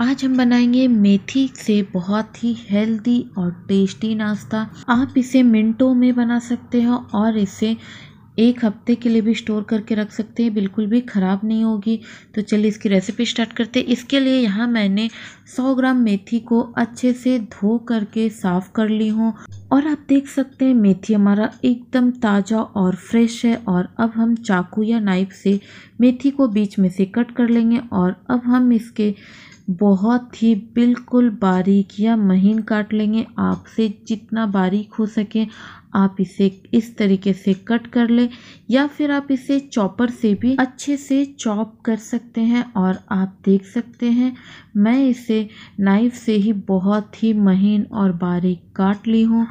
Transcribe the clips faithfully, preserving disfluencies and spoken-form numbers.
आज हम बनाएंगे मेथी से बहुत ही हेल्दी और टेस्टी नाश्ता। आप इसे मिनटों में बना सकते हो और इसे एक हफ्ते के लिए भी स्टोर करके रख सकते हैं, बिल्कुल भी ख़राब नहीं होगी। तो चलिए इसकी रेसिपी स्टार्ट करते हैं। इसके लिए यहाँ मैंने सौ ग्राम मेथी को अच्छे से धो करके साफ़ कर ली हूँ और आप देख सकते हैं मेथी हमारा एकदम ताज़ा और फ्रेश है। और अब हम चाकू या नाइफ से मेथी को बीच में से कट कर लेंगे और अब हम इसके बहुत ही बिल्कुल बारीक या महीन काट लेंगे। आपसे जितना बारीक हो सके आप इसे इस तरीके से कट कर ले या फिर आप इसे चॉपर से भी अच्छे से चॉप कर सकते हैं। और आप देख सकते हैं मैं इसे नाइफ से ही बहुत ही महीन और बारीक काट ली हूँ।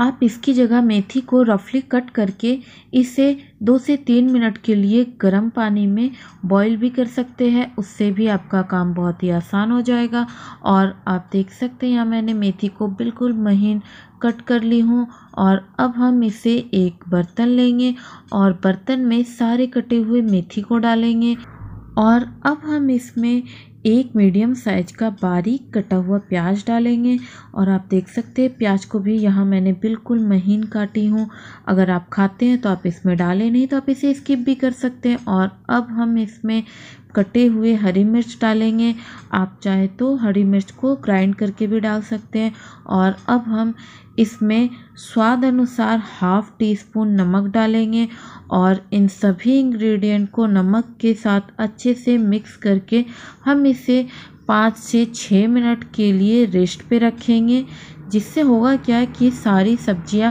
आप इसकी जगह मेथी को रफली कट करके इसे दो से तीन मिनट के लिए गर्म पानी में बॉईल भी कर सकते हैं, उससे भी आपका काम बहुत ही आसान हो जाएगा। और आप देख सकते हैं यहाँ मैंने मेथी को बिल्कुल महीन कट कर ली हूँ। और अब हम इसे एक बर्तन लेंगे और बर्तन में सारे कटे हुए मेथी को डालेंगे और अब हम इसमें एक मीडियम साइज़ का बारीक कटा हुआ प्याज डालेंगे। और आप देख सकते हैं प्याज को भी यहाँ मैंने बिल्कुल महीन काटी हूँ। अगर आप खाते हैं तो आप इसमें डालें, नहीं तो आप इसे स्किप भी कर सकते हैं। और अब हम इसमें कटे हुए हरी मिर्च डालेंगे। आप चाहे तो हरी मिर्च को ग्राइंड करके भी डाल सकते हैं। और अब हम इसमें स्वाद अनुसार हाफ टी स्पून नमक डालेंगे और इन सभी इंग्रेडिएंट को नमक के साथ अच्छे से मिक्स करके हम इसे पाँच से छः मिनट के लिए रेस्ट पे रखेंगे, जिससे होगा क्या कि सारी सब्जियां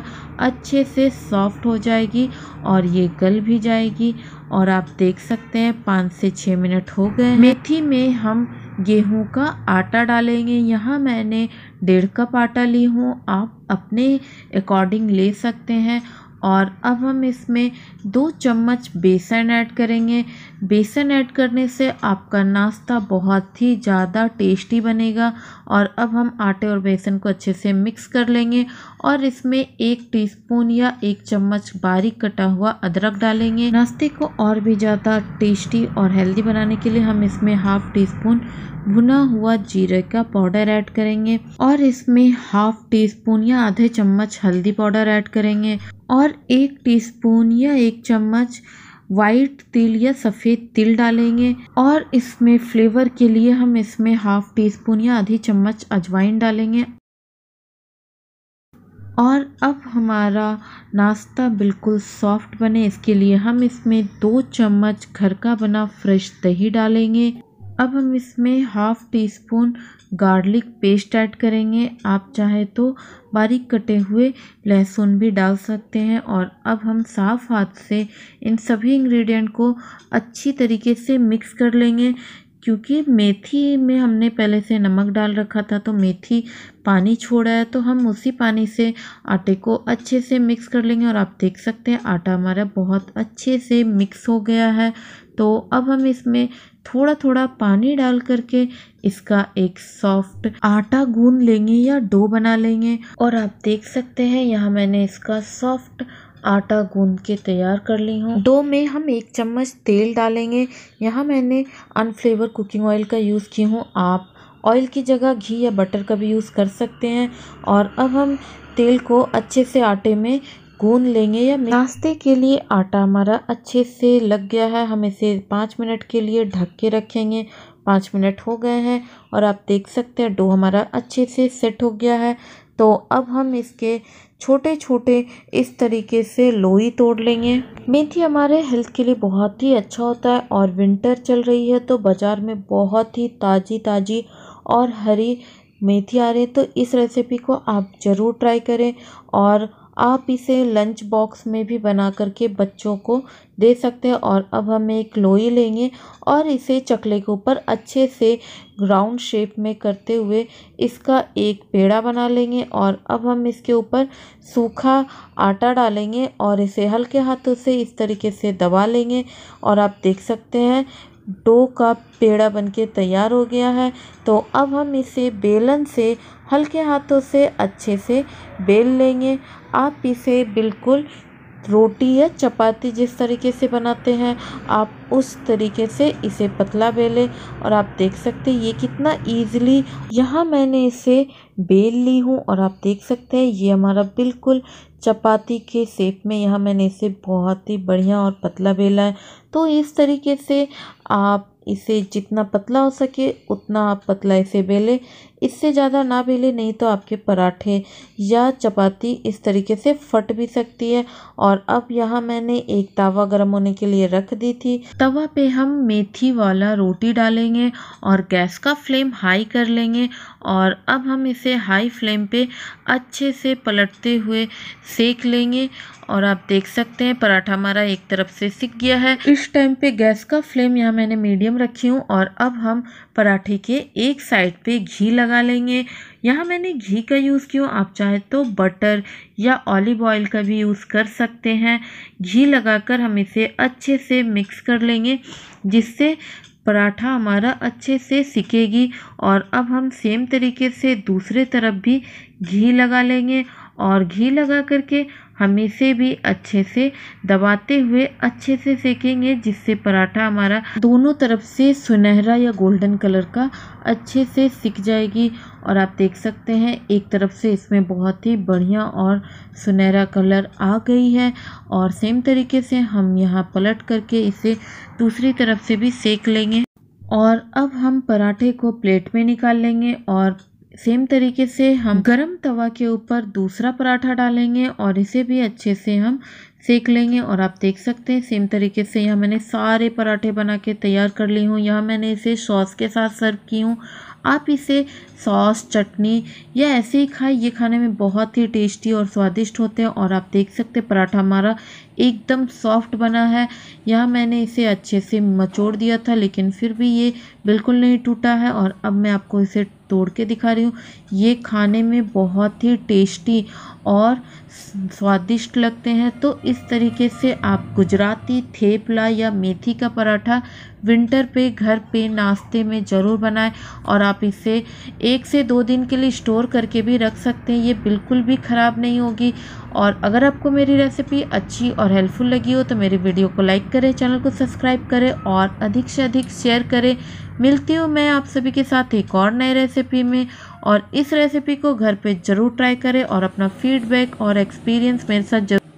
अच्छे से सॉफ्ट हो जाएगी और ये गल भी जाएगी। और आप देख सकते हैं पाँच से छः मिनट हो गए। मेथी में हम गेहूं का आटा डालेंगे। यहाँ मैंने डेढ़ कप आटा ली हूँ, आप अपने अकॉर्डिंग ले सकते हैं। और अब हम इसमें दो चम्मच बेसन ऐड करेंगे। बेसन ऐड करने से आपका नाश्ता बहुत ही ज़्यादा टेस्टी बनेगा। और अब हम आटे और बेसन को अच्छे से मिक्स कर लेंगे और इसमें एक टीस्पून या एक चम्मच बारीक कटा हुआ अदरक डालेंगे। नाश्ते को और भी ज़्यादा टेस्टी और हेल्दी बनाने के लिए हम इसमें हाफ टी स्पून भुना हुआ जीरे का पाउडर ऐड करेंगे और इसमें हाफ टी स्पून या आधे चम्मच हल्दी पाउडर ऐड करेंगे और एक टीस्पून या एक चम्मच वाइट तिल या सफ़ेद तिल डालेंगे। और इसमें फ्लेवर के लिए हम इसमें हाफ टी स्पून या आधी चम्मच अजवाइन डालेंगे। और अब हमारा नाश्ता बिल्कुल सॉफ्ट बने इसके लिए हम इसमें दो चम्मच घर का बना फ्रेश दही डालेंगे। अब हम इसमें half teaspoon garlic paste add करेंगे। आप चाहे तो बारीक कटे हुए लहसुन भी डाल सकते हैं। और अब हम साफ़ हाथ से इन सभी इंग्रेडिएंट को अच्छी तरीके से मिक्स कर लेंगे, क्योंकि मेथी में हमने पहले से नमक डाल रखा था तो मेथी पानी छोड़ा है, तो हम उसी पानी से आटे को अच्छे से मिक्स कर लेंगे। और आप देख सकते हैं आटा हमारा बहुत अच्छे से मिक्स हो गया है। तो अब हम इसमें थोड़ा थोड़ा पानी डाल करके इसका एक सॉफ्ट आटा गूंद लेंगे या डो बना लेंगे। और आप देख सकते हैं यहाँ मैंने इसका सॉफ्ट आटा गूंद के तैयार कर ली हूँ। डो में हम एक चम्मच तेल डालेंगे। यहाँ मैंने अनफ्लेवर कुकिंग ऑयल का यूज़ की हूँ, आप ऑयल की जगह घी या बटर का भी यूज़ कर सकते हैं। और अब हम तेल को अच्छे से आटे में गूंद लेंगे। या नाश्ते के लिए आटा हमारा अच्छे से लग गया है। हम इसे पाँच मिनट के लिए ढक के रखेंगे। पाँच मिनट हो गए हैं और आप देख सकते हैं डो हमारा अच्छे से सेट हो गया है। तो अब हम इसके छोटे छोटे इस तरीके से लोई तोड़ लेंगे। मेथी हमारे हेल्थ के लिए बहुत ही अच्छा होता है और विंटर चल रही है तो बाज़ार में बहुत ही ताज़ी ताज़ी और हरी मेथी आ रही है, तो इस रेसिपी को आप ज़रूर ट्राई करें। और आप इसे लंच बॉक्स में भी बना करके बच्चों को दे सकते हैं। और अब हम एक लोई लेंगे और इसे चकले के ऊपर अच्छे से राउंड शेप में करते हुए इसका एक पेड़ा बना लेंगे। और अब हम इसके ऊपर सूखा आटा डालेंगे और इसे हल्के हाथों से इस तरीके से दबा लेंगे। और आप देख सकते हैं डो का पेड़ा बनके तैयार हो गया है। तो अब हम इसे बेलन से हल्के हाथों से अच्छे से बेल लेंगे। आप इसे बिल्कुल रोटी या चपाती जिस तरीके से बनाते हैं आप उस तरीके से इसे पतला बेलें। और आप देख सकते हैं ये कितना ईज़िली यहाँ मैंने इसे बेल ली हूँ। और आप देख सकते हैं ये हमारा बिल्कुल चपाती के शेप में यहाँ मैंने इसे बहुत ही बढ़िया और पतला बेला है। तो इस तरीके से आप इसे जितना पतला हो सके उतना आप पतला इसे बेलें, इससे ज़्यादा ना बेलें, नहीं तो आपके पराठे या चपाती इस तरीके से फट भी सकती है। और अब यहाँ मैंने एक तवा गर्म होने के लिए रख दी थी। तवा पे हम मेथी वाला रोटी डालेंगे और गैस का फ्लेम हाई कर लेंगे। और अब हम इसे हाई फ्लेम पे अच्छे से पलटते हुए सेक लेंगे। और आप देख सकते हैं पराठा हमारा एक तरफ से सिक गया है। इस टाइम पे गैस का फ्लेम यहाँ मैंने मीडियम रखी हूँ। और अब हम पराठे के एक साइड पे घी लगा लेंगे। यहाँ मैंने घी का यूज़ किया, आप चाहे तो बटर या ऑलिव ऑयल का भी यूज़ कर सकते हैं। घी लगाकर हम इसे अच्छे से मिक्स कर लेंगे जिससे पराठा हमारा अच्छे से सिकेगी। और अब हम सेम तरीके से दूसरे तरफ भी घी लगा लेंगे। और घी लगा करके हम इसे भी अच्छे से दबाते हुए अच्छे से सेकेंगे जिससे पराठा हमारा दोनों तरफ से सुनहरा या गोल्डन कलर का अच्छे से सिक जाएगी। और आप देख सकते हैं एक तरफ से इसमें बहुत ही बढ़िया और सुनहरा कलर आ गई है। और सेम तरीके से हम यहाँ पलट करके इसे दूसरी तरफ से भी सेक लेंगे। और अब हम पराठे को प्लेट में निकाल लेंगे। और सेम तरीके से हम गरम तवा के ऊपर दूसरा पराठा डालेंगे और इसे भी अच्छे से हम सेक लेंगे। और आप देख सकते हैं सेम तरीके से यहाँ मैंने सारे पराठे बना के तैयार कर ली हूँ। यहाँ मैंने इसे सॉस के साथ सर्व की हूँ। आप इसे सॉस, चटनी या ऐसे ही खाएं, ये खाने में बहुत ही टेस्टी और स्वादिष्ट होते हैं। और आप देख सकते हैं पराठा हमारा एकदम सॉफ्ट बना है। यहाँ मैंने इसे अच्छे से मचोड़ दिया था लेकिन फिर भी ये बिल्कुल नहीं टूटा है। और अब मैं आपको इसे तोड़ के दिखा रही हूँ। ये खाने में बहुत ही टेस्टी और स्वादिष्ट लगते हैं। तो इस तरीके से आप गुजराती थेपला या मेथी का पराठा विंटर पे घर पे नाश्ते में ज़रूर बनाएं। और आप इसे एक से दो दिन के लिए स्टोर करके भी रख सकते हैं, ये बिल्कुल भी ख़राब नहीं होगी। और अगर आपको मेरी रेसिपी अच्छी और हेल्पफुल लगी हो तो मेरी वीडियो को लाइक करें, चैनल को सब्सक्राइब करें और अधिक से अधिक शेयर करें। मिलती हूँ मैं आप सभी के साथ एक और नई रेसिपी में। और इस रेसिपी को घर पे ज़रूर ट्राई करें और अपना फीडबैक और एक्सपीरियंस मेरे साथ